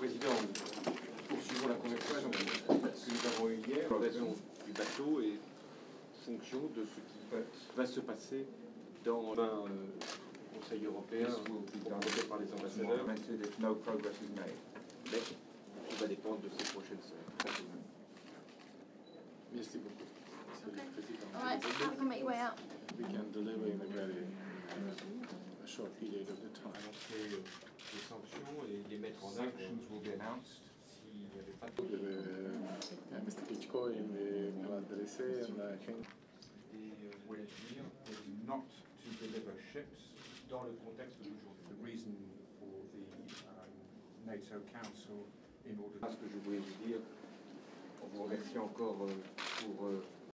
Président, nous poursuivons la conversation que nous avons eue hier, l'invasion du bateau et fonction de ce qui va se passer dans le Conseil européen, proposé par les ambassadeurs. Mais tout va dépendre de ces prochaines semaines. Merci beaucoup. Okay. All right, have a good way out. We can deliver in a very short period of the time. Les sanctions et les mettre en œuvre will be announced. S'il n'y avait pas de Mr. Klitschko me adressé à King. Et voulait dire not to deliver ships dans le contexte d'aujourd'hui. The reason for the NATO Council in order. Ce que je voulais vous dire, en vous remerciant encore pour